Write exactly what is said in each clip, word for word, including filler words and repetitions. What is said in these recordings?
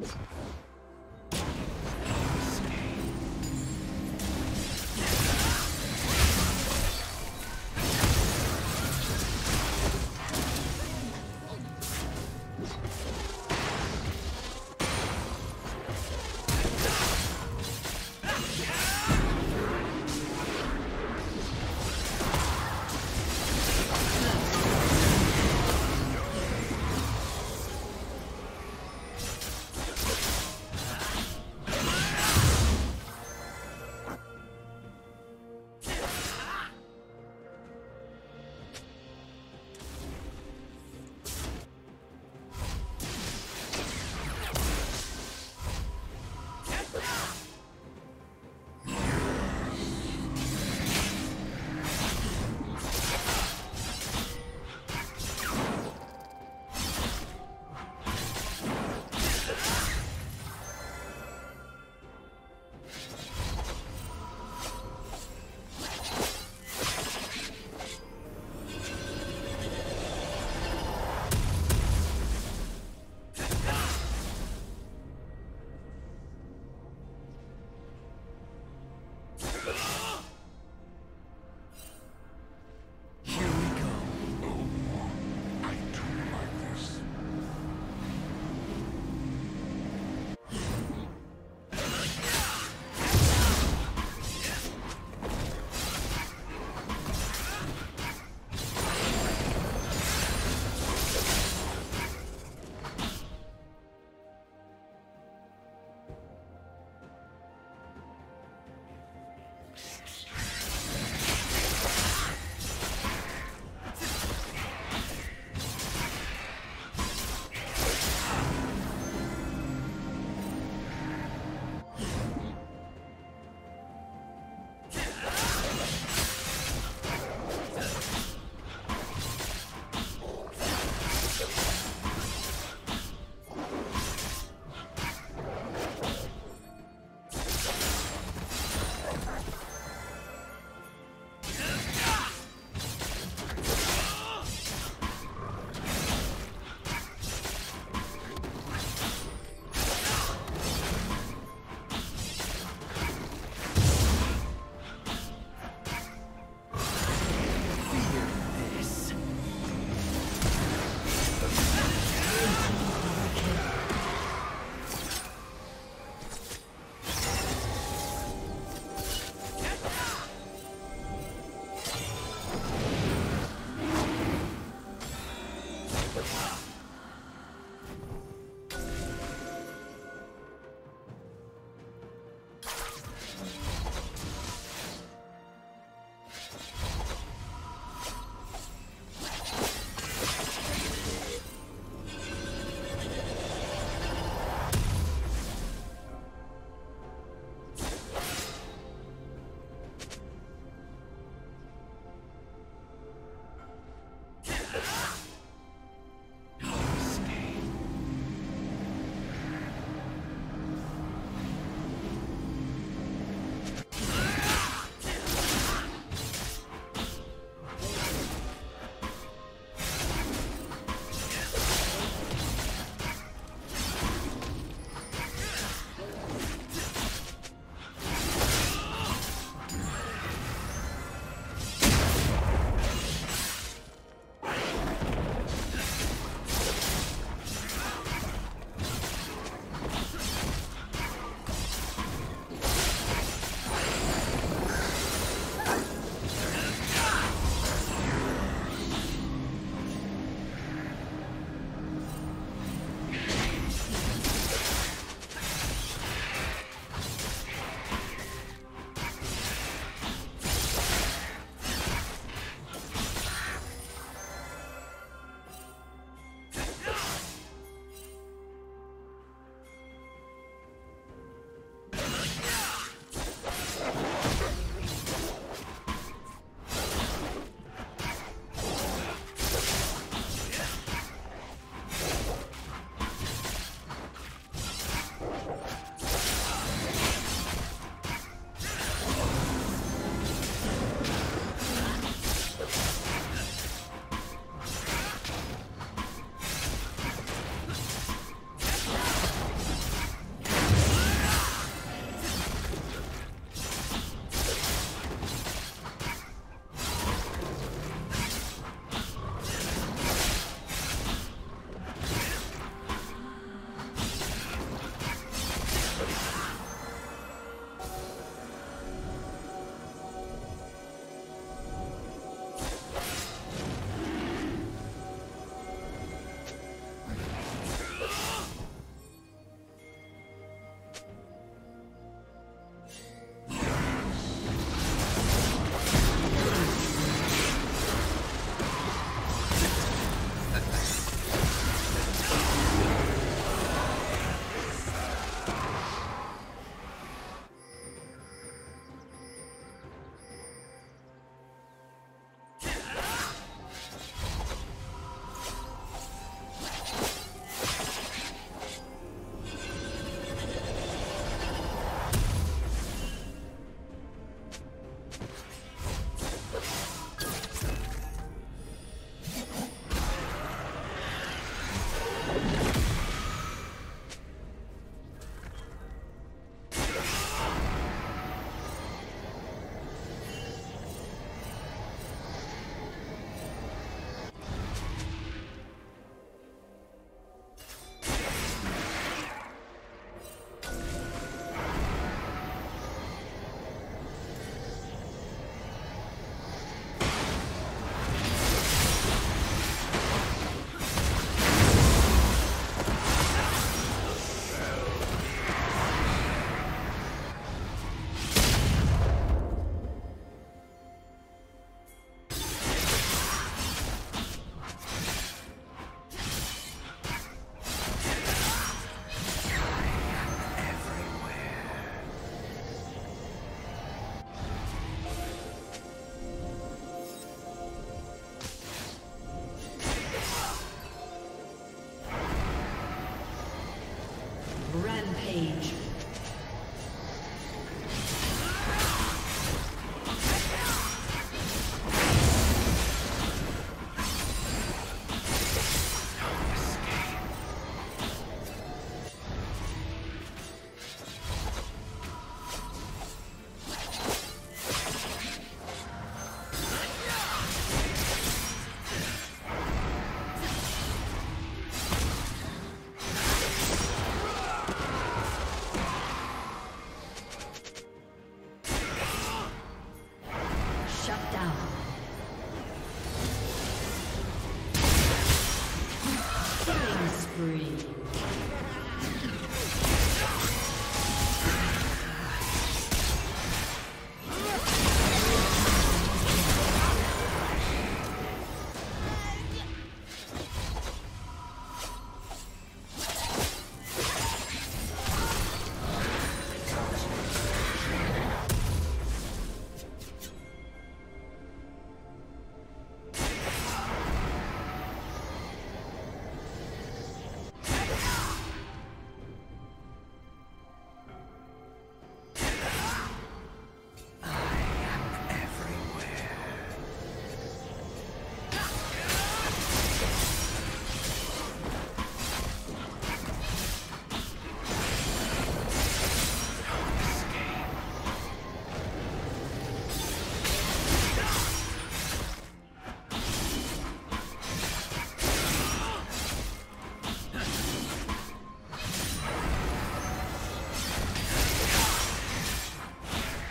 You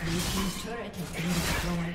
Blue team's turret has been destroyed.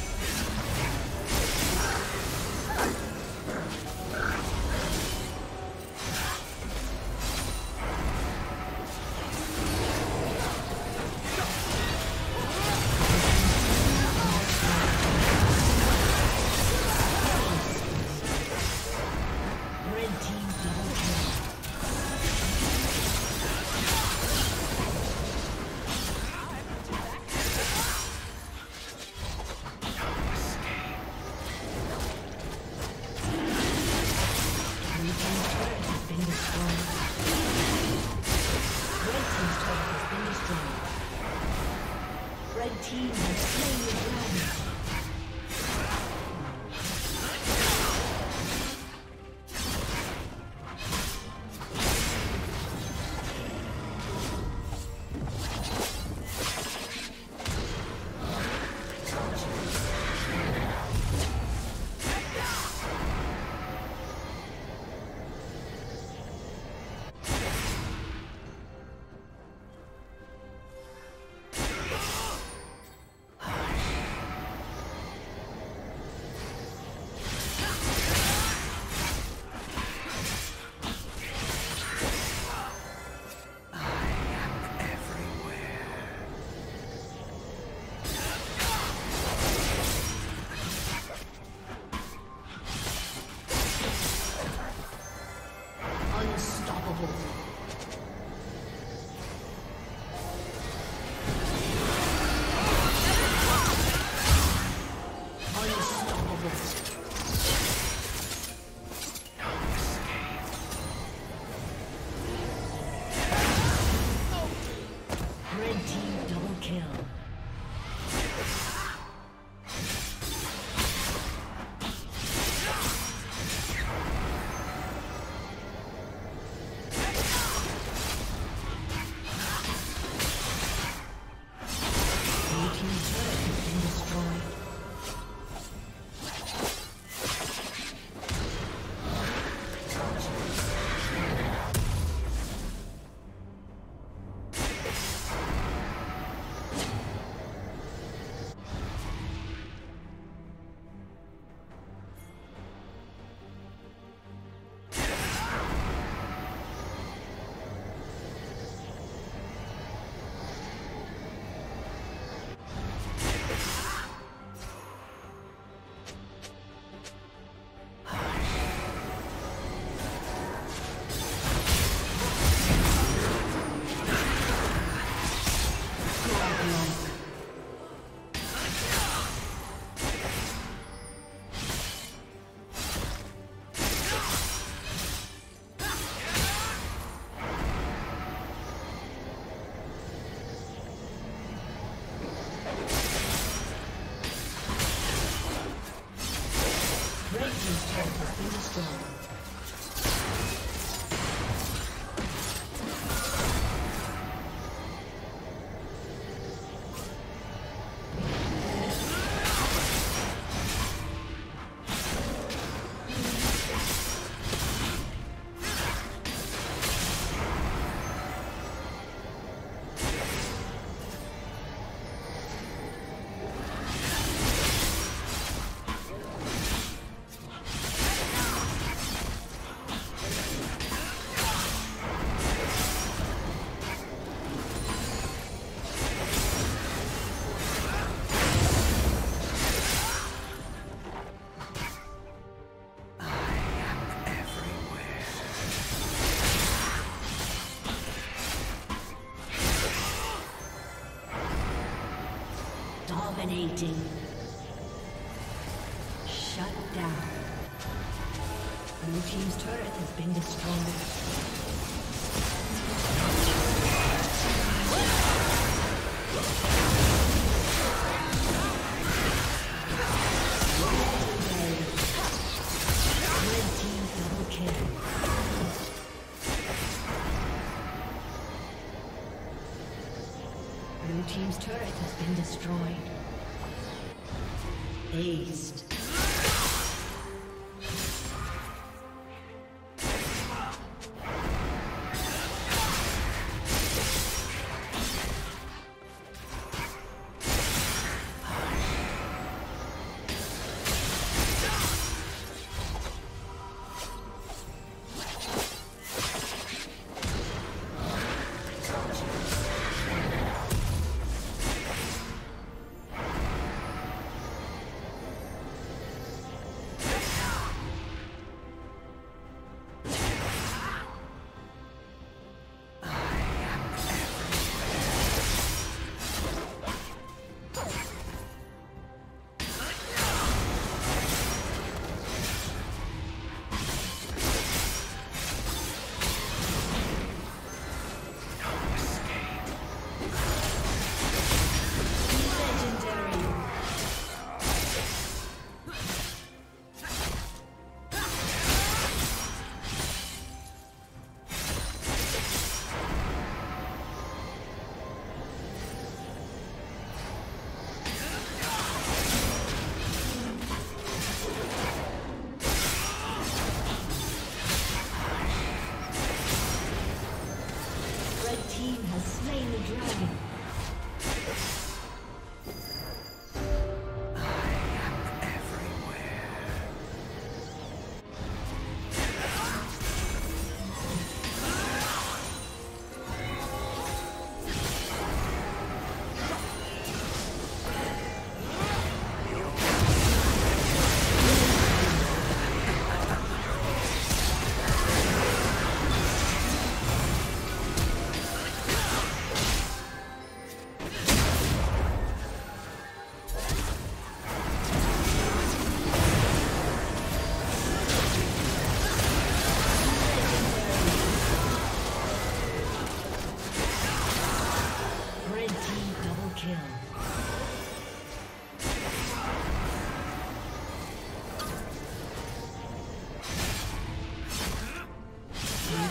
Let's go! Dominating. Shut down. Blue team's turret has been destroyed. Team's turret has been destroyed. Aced.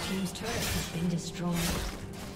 Team's turret has been destroyed.